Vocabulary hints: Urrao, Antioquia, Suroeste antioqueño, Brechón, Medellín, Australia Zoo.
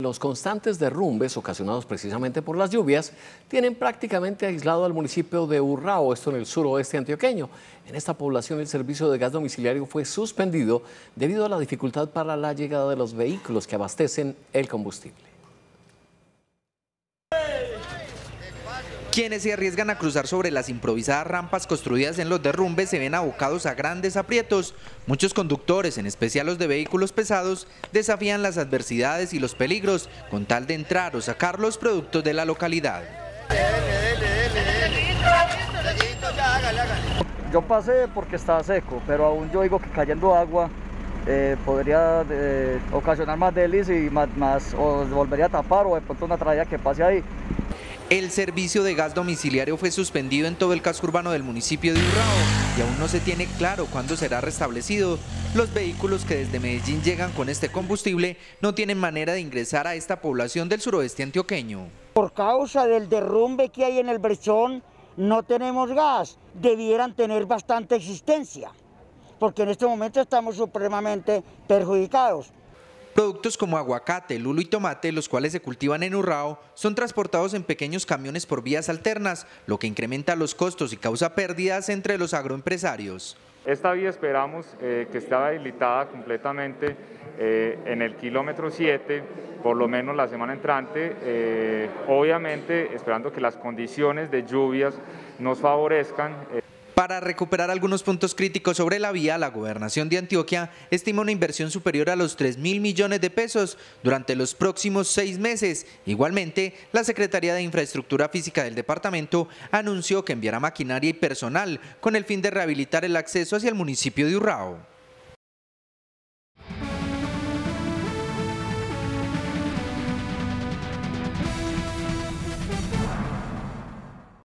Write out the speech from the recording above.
Los constantes derrumbes ocasionados precisamente por las lluvias tienen prácticamente aislado al municipio de Urrao, esto en el suroeste antioqueño. En esta población el servicio de gas domiciliario fue suspendido debido a la dificultad para la llegada de los vehículos que abastecen el combustible. Quienes se arriesgan a cruzar sobre las improvisadas rampas construidas en los derrumbes se ven abocados a grandes aprietos. Muchos conductores, en especial los de vehículos pesados, desafían las adversidades y los peligros con tal de entrar o sacar los productos de la localidad. Yo pasé porque estaba seco, pero aún yo digo que cayendo agua podría ocasionar más desliz y más o volvería a tapar o de pronto una tragedia que pase ahí. El servicio de gas domiciliario fue suspendido en todo el casco urbano del municipio de Urrao y aún no se tiene claro cuándo será restablecido. Los vehículos que desde Medellín llegan con este combustible no tienen manera de ingresar a esta población del suroeste antioqueño. Por causa del derrumbe que hay en el Brechón no tenemos gas, debieran tener bastante existencia, porque en este momento estamos supremamente perjudicados. Productos como aguacate, lulo y tomate, los cuales se cultivan en Urrao, son transportados en pequeños camiones por vías alternas, lo que incrementa los costos y causa pérdidas entre los agroempresarios. Esta vía esperamos que esté habilitada completamente en el kilómetro 7, por lo menos la semana entrante, obviamente esperando que las condiciones de lluvias nos favorezcan. Para recuperar algunos puntos críticos sobre la vía, la gobernación de Antioquia estima una inversión superior a los 3.000 millones de pesos durante los próximos 6 meses. Igualmente, la Secretaría de Infraestructura Física del departamento anunció que enviará maquinaria y personal con el fin de rehabilitar el acceso hacia el municipio de Urrao.